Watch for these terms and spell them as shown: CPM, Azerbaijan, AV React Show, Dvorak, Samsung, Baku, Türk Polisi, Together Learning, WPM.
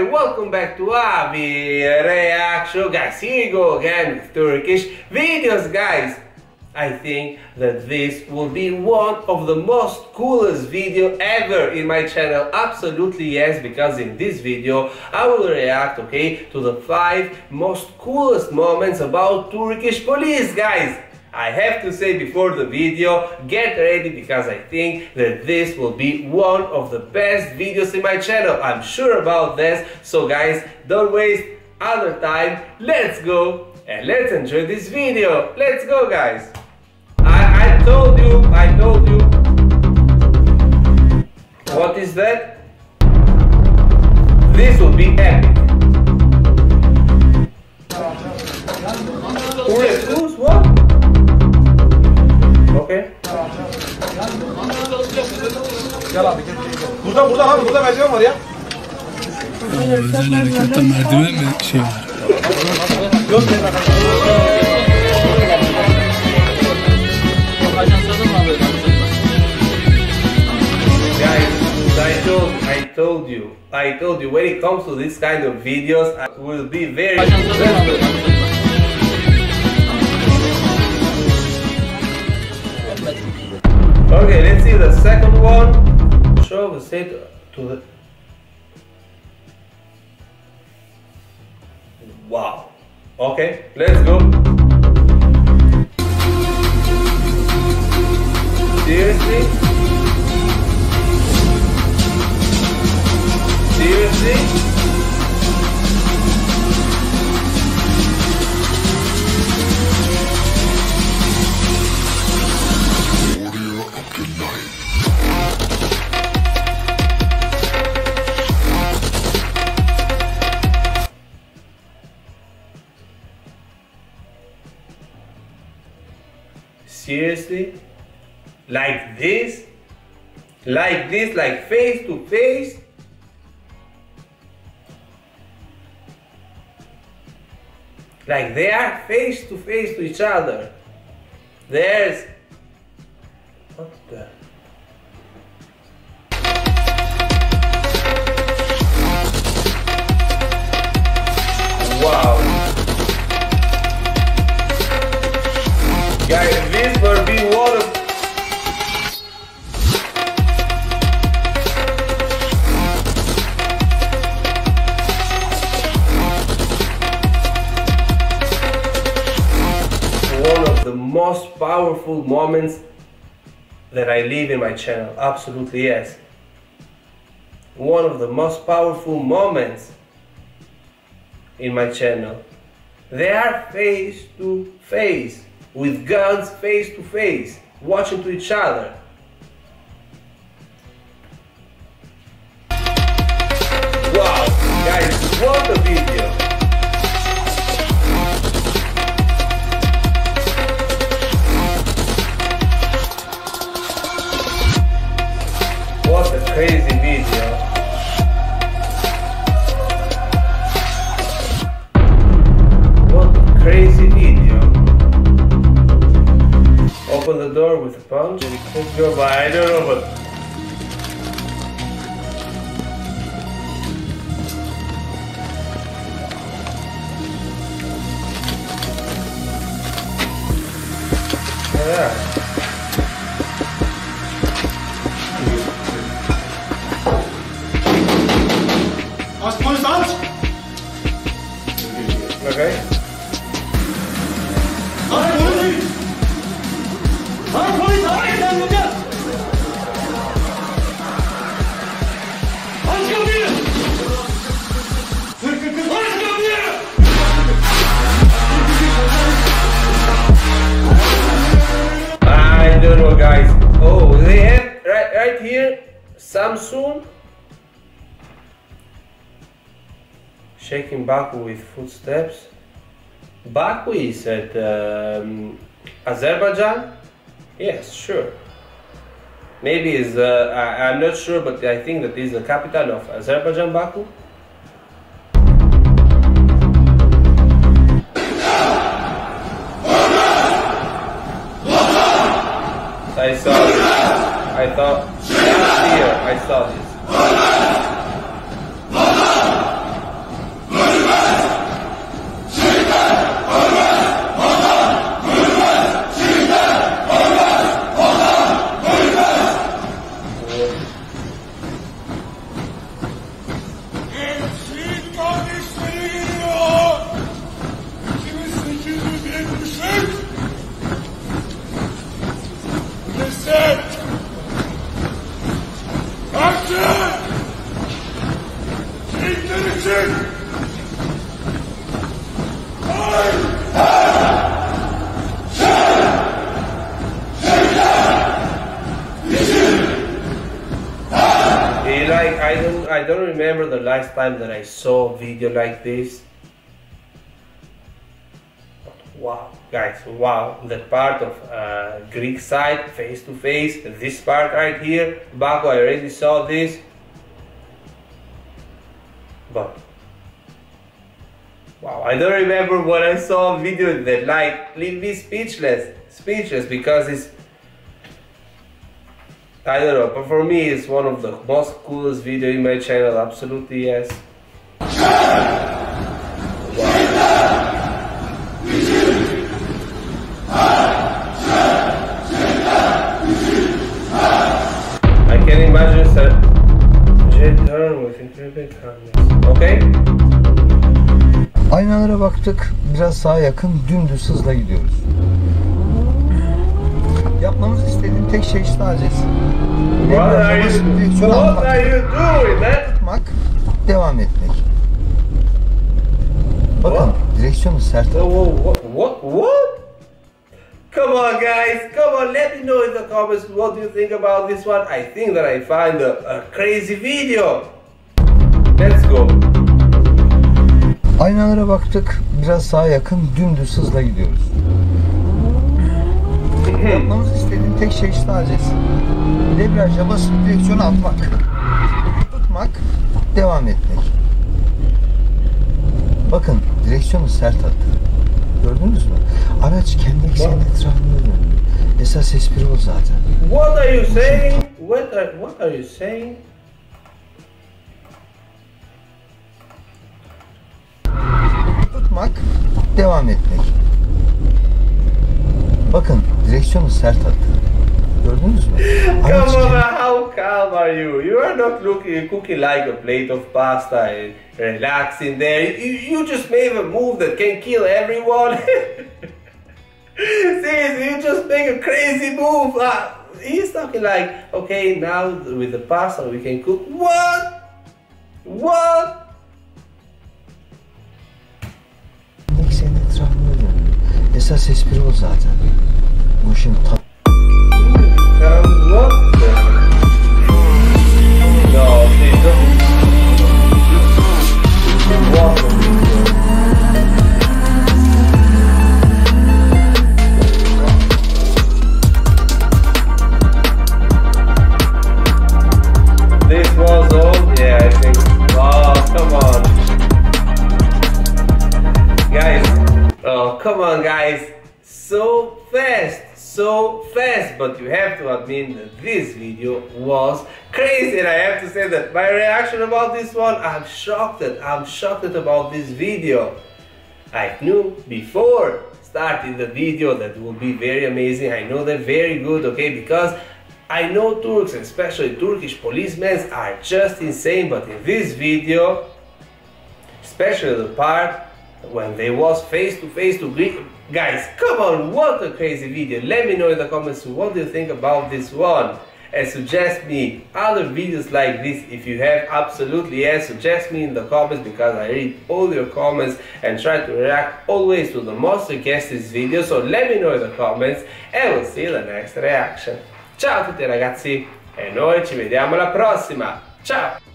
everybody, welcome back to AV React Show. Guys, here you go again with Turkish videos, guys. I think that this will be one of the most coolest video ever in my channel. Absolutely yes, because in this video I will react, okay, to the 5 most coolest moments about Turkish police, guys. I have to say before the video, get ready, because I think that this will be one of the best videos in my channel. I'm sure about this. So guys, don't waste other time. Let's go and let's enjoy this video. Let's go, guys. I told you. What is that? This will be epic. Who's what? Okay. Burada merdiven var ya. Özel harekette merdiven mi şey var? Yok. Ajansada mı abi? Guys, I told you when it comes to this kind of videos, I will be very okay, let's see the second one. Show the set to the... Wow. Okay, let's go. Seriously? Seriously? Seriously? Like this? Like this? Like face to face? Like they are face to face to each other. There's... What the... Wow. Guys, this will be one of... the most powerful moments that I live in my channel. Absolutely yes. One of the most powerful moments in my channel. They are face to face. With guns face to face, watching to each other. Wow, guys, what a video! What a crazy video! The door with a punch and it could go by. I don't know, but yeah. Ask police out. Okay. Guys, oh, they have right here Samsung shaking Baku with footsteps. Baku is at Azerbaijan. Yes, sure. Maybe is I'm not sure, but I think that is the capital of Azerbaijan, Baku. I saw this. I thought, here, I saw this. I don't remember the last time that I saw a video like this. But wow, guys, wow! That part of Greek side, face to face. This part right here, Baku. I already saw this, but wow! I don't remember when I saw a video that like leave me speechless, because it's. I don't know, but for me it's one of the most coolest videos in my channel, absolutely yes. I can imagine that return with incredible calmness. Okay? Aynalara baktık, biraz sağa yakın, dümdüz hızla gidiyoruz. Yapmamızı istediğim tek şey sadece. What are you doing, man? Tutmak, devam etmek. Bakın, direksiyonu sert. What? Come on, guys, come on. Let me know in the comments what do you think about this one. I think that I find a crazy video. Let's go. Aynalara baktık, biraz sağa yakın, dümdüz hızla gidiyoruz. Yapmamızı istediğim tek şey sadece debriyaja basıp direksiyonu atmak, tutmak, devam etmek. Bakın direksiyonu sert attı. Gördünüz mü? Araç kendi eksenine etrafında. Esas espri o zaten. What are you saying? What are you saying? Tutmak, devam etmek. Bakın direksiyonu sert attı. Gördünüz mü? Come on, how calm are you? You are not cooking like a plate of pasta and relaxing there. You just made a move that can kill everyone. Seriously, you just make a crazy move. He's talking like, okay, now with the pasta we can cook. What? Esas espri o zaten. Bu işin Come on, guys, so fast, but you have to admit that this video was crazy, and I have to say that my reaction about this one, I'm shocked about this video. I knew before starting the video that will be very amazing. I know they're very good, okay, because I know Turks, especially Turkish policemen, are just insane, but in this video, especially the part when they was face to face to Greek guys, come on, what a crazy video. Let me know in the comments what do you think about this one, and suggest me other videos like this if you have. Absolutely yes, suggest me in the comments, because I read all your comments and try to react always to the most requested video. So let me know in the comments, and we'll see the next reaction. Ciao a tutti ragazzi, e noi ci vediamo alla prossima. Ciao.